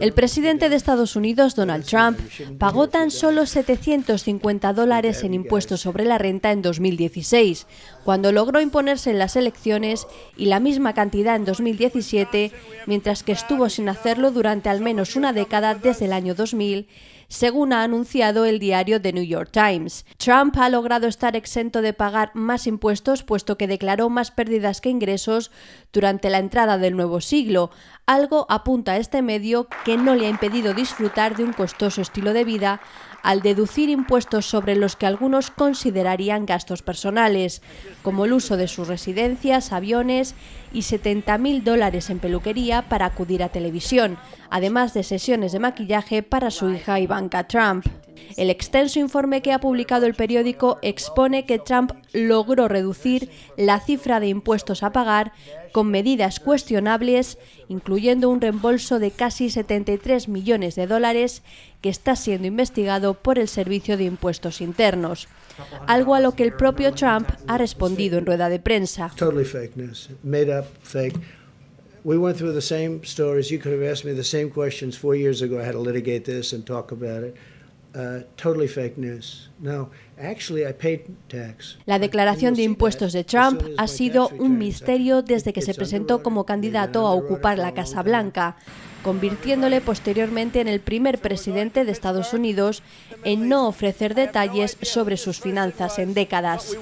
El presidente de Estados Unidos, Donald Trump, pagó tan solo $750 en impuestos sobre la renta en 2016, cuando logró imponerse en las elecciones, y la misma cantidad en 2017, mientras que estuvo sin hacerlo durante al menos una década desde el año 2000, según ha anunciado el diario The New York Times. Trump ha logrado estar exento de pagar más impuestos, puesto que declaró más pérdidas que ingresos durante la entrada del nuevo siglo, algo, apunta a este medio, que no le ha impedido disfrutar de un costoso estilo de vida al deducir impuestos sobre los que algunos considerarían gastos personales, como el uso de sus residencias, aviones y $70.000 en peluquería para acudir a televisión, además de sesiones de maquillaje para su hija Ivanka Trump. El extenso informe que ha publicado el periódico expone que Trump logró reducir la cifra de impuestos a pagar con medidas cuestionables, incluyendo un reembolso de casi $73 millones que está siendo investigado por el Servicio de Impuestos Internos, algo a lo que el propio Trump ha respondido en rueda de prensa. We went through the same stories. You could have asked me the same questions 4 years ago. I had to litigate this and talk about it. Totally fake news. No, actually I paid tax. La declaración de impuestos de Trump ha sido un misterio desde que se presentó como candidato a ocupar la Casa Blanca, convirtiéndole posteriormente en el primer presidente de Estados Unidos en no ofrecer detalles sobre sus finanzas en décadas.